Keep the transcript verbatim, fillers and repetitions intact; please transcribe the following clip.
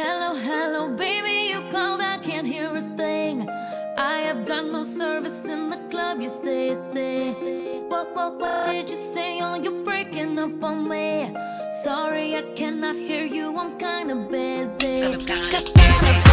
Hello, hello, baby, you called, I can't hear a thing. I have got no service in the club, you say, say. What, what, what did you say? Oh, you're breaking up on me. Sorry, I cannot hear you, I'm kinda busy.